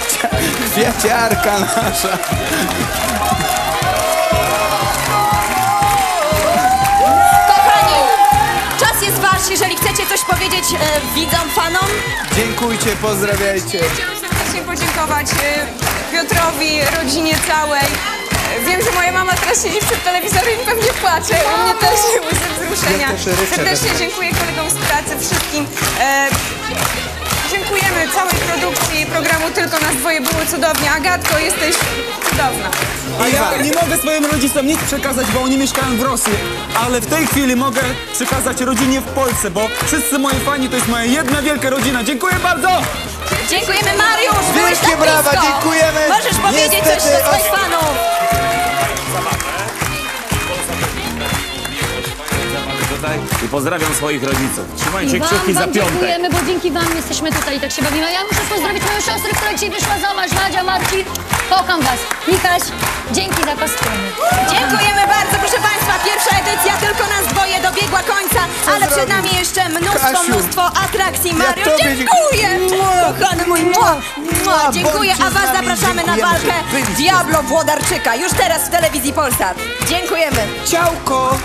kwieciarka nasza. Kochani, czas jest wasz, jeżeli chcecie coś powiedzieć widzom, fanom. Dziękujcie, pozdrawiajcie. Chciałam serdecznie podziękować Piotrowi, rodzinie całej. Wiem, że moja mama teraz siedzi przed telewizorem i pewnie płacze. U mnie też łzy wzruszenia. Serdecznie dziękuję kolegom z pracy, wszystkim. Dziękujemy całej produkcji programu Tylko Nas Dwoje. Było cudownie. Agatko, jesteś cudowna. A ja nie mogę swoim rodzicom nic przekazać, bo oni mieszkają w Rosji. Ale w tej chwili mogę przekazać rodzinie w Polsce, bo wszyscy moi fani to jest moja jedna wielka rodzina. Dziękuję bardzo! Dziękujemy, Mariusz! Byłeś tak brawa, dziękujemy! Możesz powiedzieć coś do swoich fanów! I pozdrawiam swoich rodziców. Trzymajcie kciuki za piątek. Dziękujemy, bo dzięki wam jesteśmy tutaj i tak się bawimy. Ja muszę pozdrowić moją siostrę, która dzisiaj wyszła za mąż, Nadzia, Marcin. Kocham was. Michaś, dzięki za kostiumy. Dziękujemy bardzo, proszę państwa. Pierwsza edycja Tylko Nas Dwoje dobiegła końca, ale przed nami jeszcze mnóstwo atrakcji. Mariusz, dziękuję! Kochany mój, dziękuję, a was zapraszamy na walkę Diablo Włodarczyka. Już teraz w Telewizji Polsat. Dziękujemy. Ciałko!